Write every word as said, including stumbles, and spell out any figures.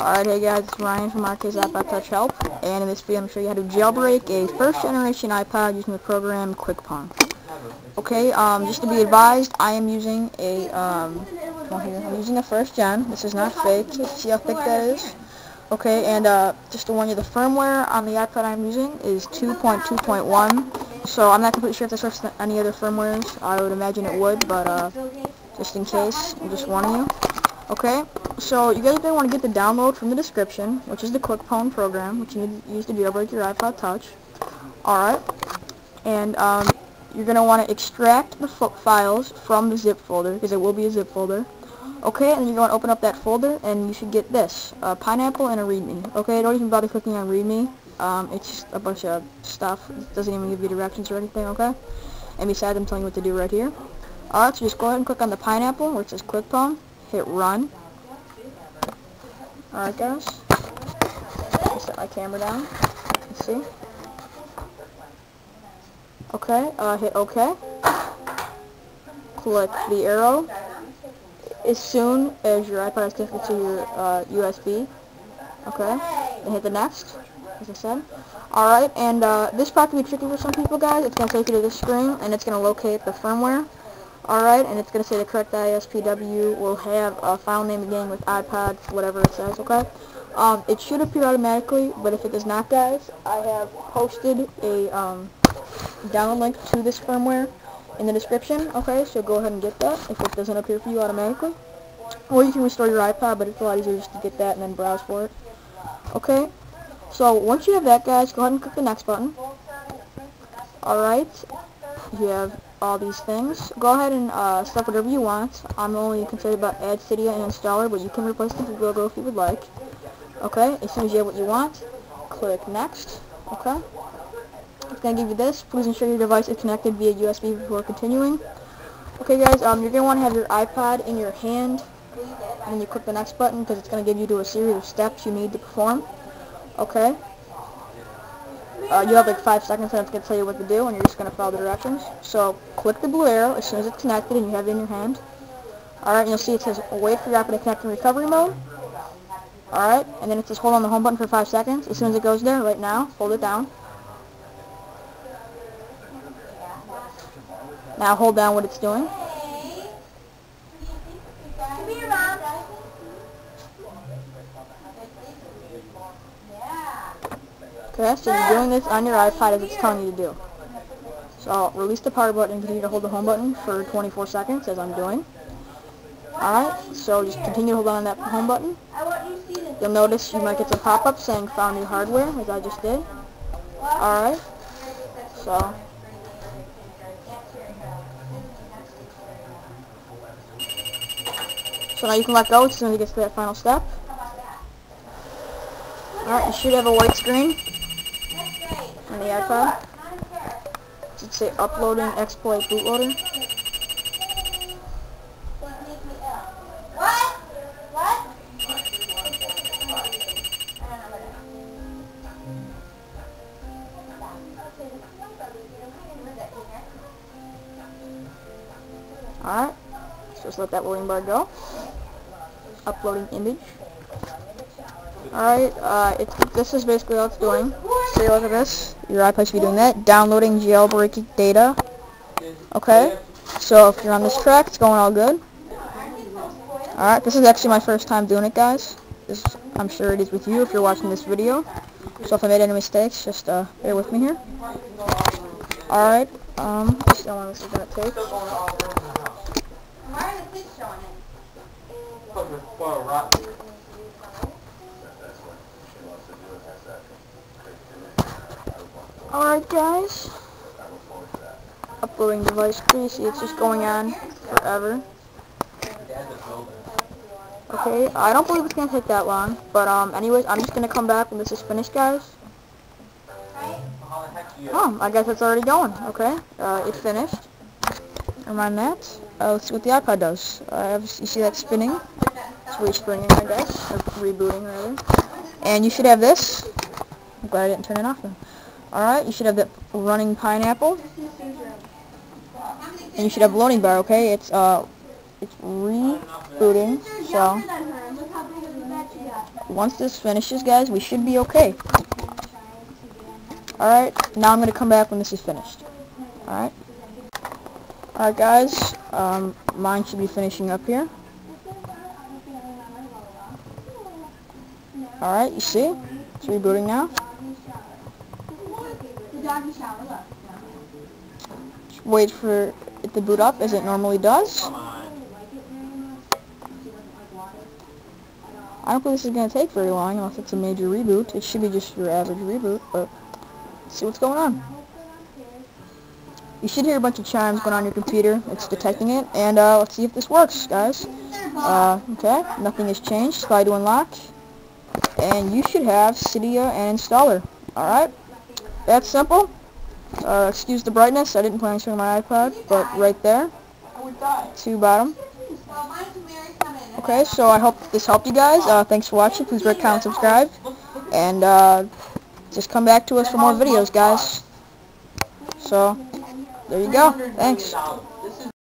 Alright, hey guys, it's Ryan from R K's iPod Touch Help, and in this video I'm going to show you how to jailbreak a first generation iPod using the program QuickPwn. Okay, um, just to be advised, I am using a, um, I'm using a first gen. This is not fake. See how thick that is? Okay, and uh, just to warn you, the firmware on the iPod I'm using is two point two point one, so I'm not completely sure if this works with any other firmwares. I would imagine it would, but uh, just in case, I'm just warning you. Okay, so you guys are going to want to get the download from the description, which is the QuickPwn program, which you need to use to jailbreak your iPod Touch. Alright, and um, you're going to want to extract the files from the zip folder, because it will be a zip folder. Okay, and you're going to open up that folder, and you should get this, a pineapple and a readme. Okay, don't even bother clicking on readme. Um, it's just a bunch of stuff. It doesn't even give you directions or anything, okay? And besides, I'm telling you what to do right here. Alright, so just go ahead and click on the pineapple, where it says QuickPwn. Hit run. Alright guys, set my camera down, let's see. Okay, uh, hit OK, click the arrow. As soon as your iPod is connected to your uh, U S B, okay, and hit the next, as I said. Alright, and uh, this part can be tricky for some people guys. It's going to take you to this screen and it's going to locate the firmware. Alright, and it's going to say the correct I S P W will have a file name again with iPod, whatever it says, okay? Um, it should appear automatically, but if it does not, guys, I have posted a um, download link to this firmware in the description, okay? So go ahead and get that if it doesn't appear for you automatically. Or you can restore your iPod, but it's a lot easier just to get that and then browse for it, okay? So once you have that, guys, go ahead and click the next button. Alright, you have all these things. Go ahead and uh, select whatever you want. I'm only concerned about add Cydia and installer, but you can replace the logo if you would like. Okay, as soon as you have what you want, click next. Okay, it's going to give you this. Please ensure your device is connected via U S B before continuing. Okay guys, um, you're going to want to have your iPod in your hand, and then you click the next button because it's going to give you to a series of steps you need to perform. Okay. Uh, you have like five seconds and it's going to tell you what to do, and you're just going to follow the directions. So, click the blue arrow as soon as it's connected and you have it in your hand. Alright, and you'll see it says, wait for your iPod to connect in recovery mode. Alright, and then it says, hold on the home button for five seconds. As soon as it goes there, right now, hold it down. Now hold down what it's doing. Okay, so you're doing this on your iPod as it's telling you to do. So I'll release the power button and continue to hold the home button for twenty-four seconds as I'm doing. Alright, so just continue to hold on that home button. You'll notice you might get some pop-up saying found new hardware, as I just did. Alright, so. So now you can let go as soon as it gets to that final step. Alright, you should have a white screen on the iPod. It should say uploading exploit bootloader. What? What? Alright, let's just let that loading bar go. Uploading image. Alright, uh, it's, this is basically all it's doing. So you look at this, your iPod should be doing that, downloading jailbreaking data. Okay, so if you're on this track, it's going all good. Alright, this is actually my first time doing it, guys. This, I'm sure it is with you if you're watching this video. So if I made any mistakes, just uh, bear with me here. Alright, um, I just don't know what this is going to take. Why are the kids showing it? Alright guys, uploading device, please see it's just going on forever. Okay, I don't believe it's going to take that long, but um, anyways, I'm just going to come back when this is finished, guys. Oh, I guess it's already going, okay, uh, it finished. Never mind that, uh, let's see what the iPod does. Uh, you see that spinning? It's respinning, I guess, or rebooting rather. And you should have this. I'm glad I didn't turn it off then. Alright, you should have that running pineapple. And you should have a loading bar, okay? It's, uh, it's rebooting, so. once this finishes, guys, we should be okay. Alright, now I'm going to come back when this is finished. Alright. Alright, guys, um, mine should be finishing up here. Alright, you see? It's rebooting now. Just wait for it to boot up as it normally does. I don't think this is going to take very long unless it's a major reboot. It should be just your average reboot, but let's see what's going on. You should hear a bunch of chimes going on your computer. It's detecting it, and uh, let's see if this works, guys. Uh, okay, nothing has changed. Slide to unlock, and you should have Cydia and Installer. All right, that's simple. Uh, excuse the brightness. I didn't plan on showing my iPod, but right there, to bottom. Okay, so I hope this helped you guys. Uh, thanks for watching. Please rate, comment, subscribe, and uh, just come back to us for more videos, guys. So, there you go. Thanks.